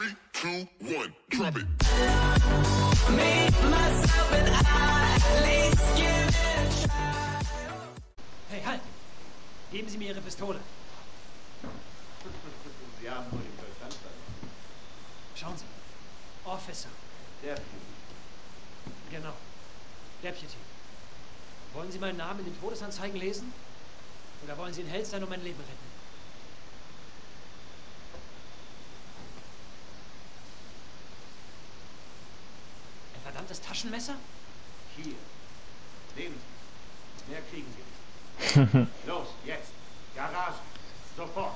3, 2, 1, drop it. Me, myself, and I, at least give it a try. Hey, halt! Geben Sie mir Ihre Pistole. Sie haben wohl den Verstand verloren. Schauen Sie. Officer. Deputy. Genau. Deputy. Wollen Sie meinen Namen in den Todesanzeigen lesen? Oder wollen Sie in Hell sein und mein Leben retten? Ein verdammtes Taschenmesser? Hier. Nehmen Sie. Mehr kriegen Sie nicht. Los, jetzt. Garage. Sofort.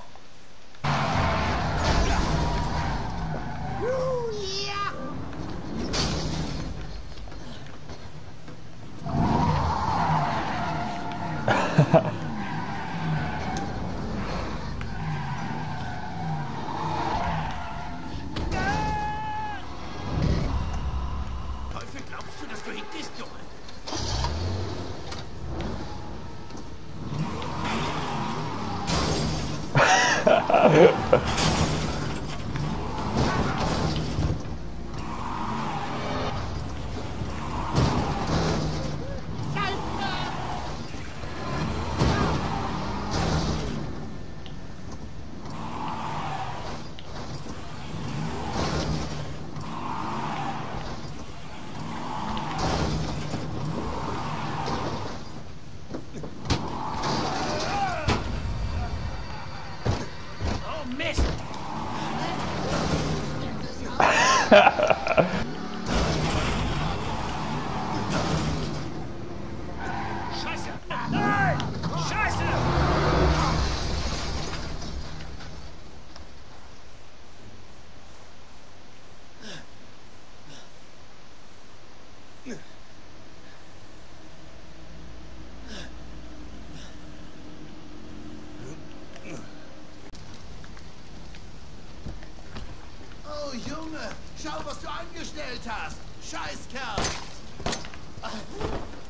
Schau, was du angestellt hast! Scheißkerl!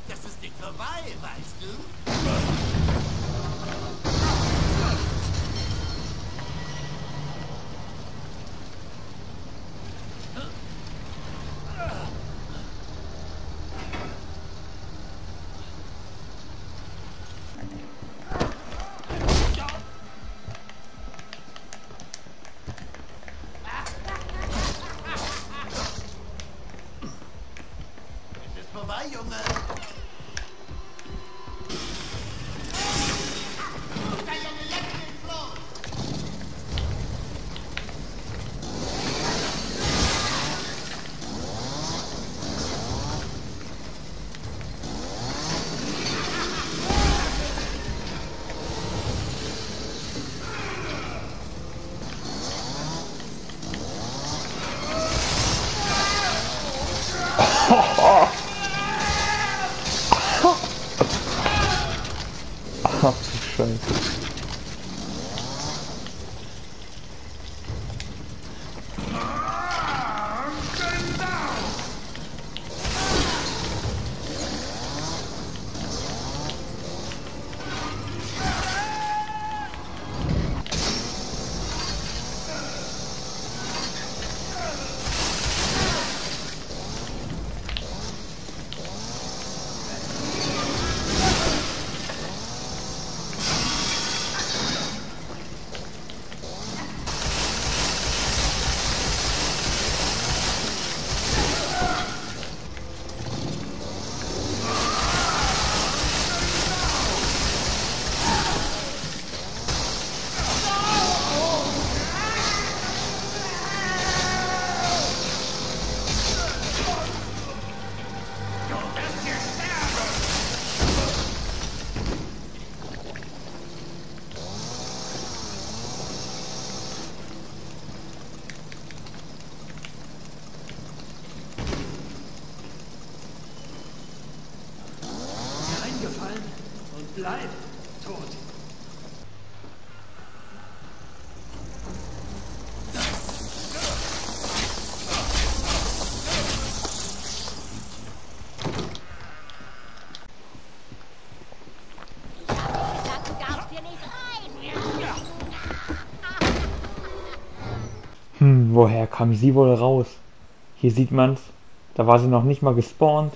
Das ist nicht vorbei, weißt du? Bleib tot. Woher kam sie wohl raus. Hier sieht man's. Da war sie noch nicht mal gespawnt.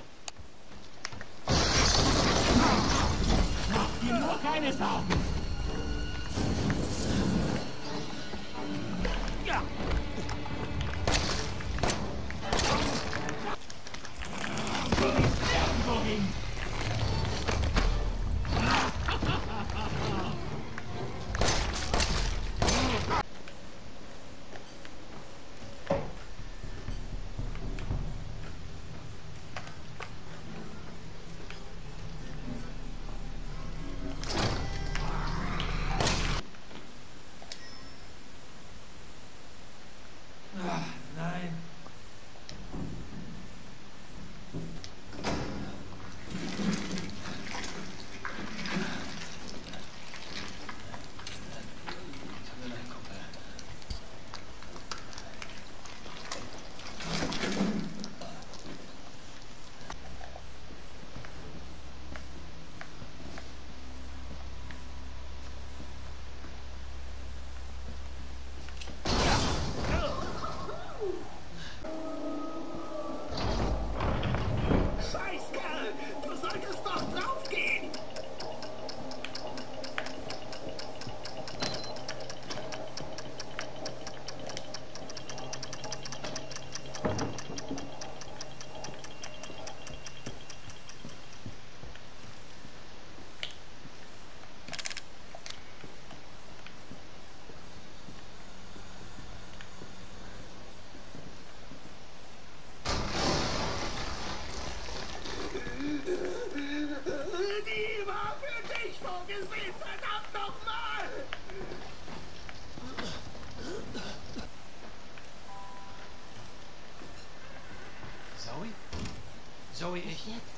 Zoe, ich... Jetzt.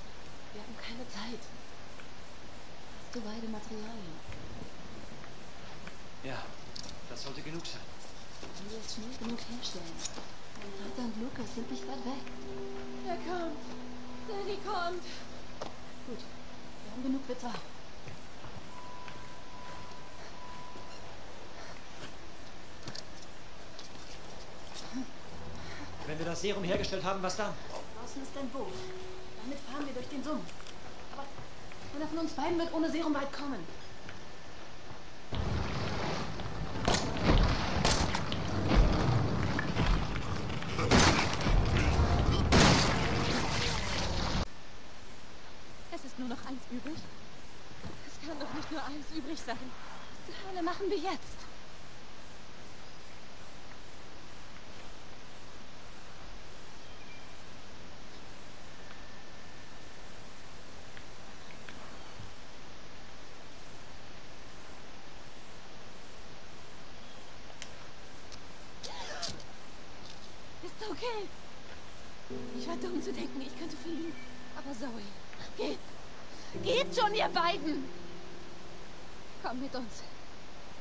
Wir haben keine Zeit. Hast du beide Materialien? Ja, das sollte genug sein. Wenn wir es schnell genug herstellen. Mein Vater und Lukas sind nicht weit weg. Er kommt. Danny kommt. Gut, wir haben genug Bedarf. Wenn wir das Serum hergestellt haben, was dann? Draußen ist ein Boot. Damit fahren wir durch den Sumpf. Aber einer von uns beiden wird ohne Serum weit kommen. Es ist nur noch eins übrig. Es kann doch nicht nur eins übrig sein. Was zur Hölle machen wir jetzt? Okay. Ich war dumm zu denken, ich könnte fliegen. Aber Zoe, geht. Geht schon, ihr beiden. Komm mit uns.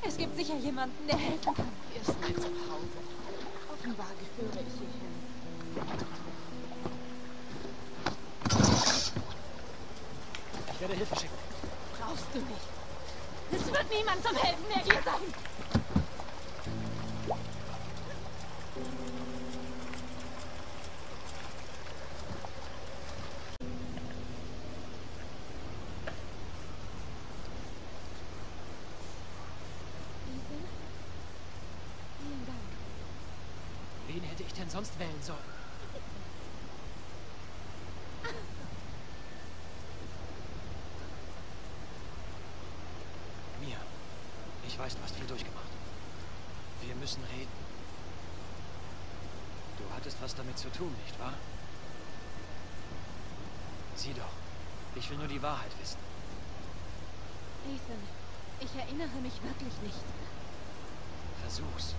Es gibt sicher jemanden, der helfen kann. Erstmal zu Hause. Offenbar gehöre ich hierhin. Ich werde Hilfe schicken. Brauchst du nicht. Es wird niemand zum Helfen mehr hier sein. Sonst wählen soll. Mia, ich weiß, du hast viel durchgemacht. Wir müssen reden. Du hattest was damit zu tun, nicht wahr? Sieh doch, ich will nur die Wahrheit wissen. Ethan, ich erinnere mich wirklich nicht. Versuch's.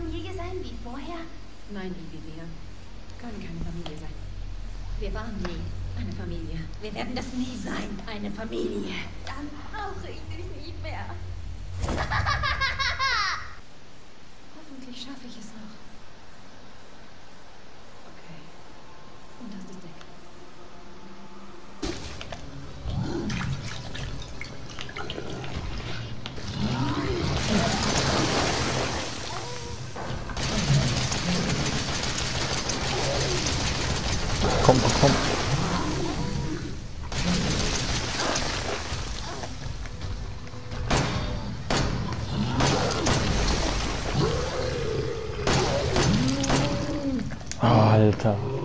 Familie sein wie vorher? Nein, nie wie wir. Kann keine Familie sein. Wir waren nie eine Familie. Wir werden das nie sein, eine Familie. Dann brauche ich dich nicht mehr. Hoffentlich schaffe ich es noch. Okay. Und das ist Deck. Komm. Alter.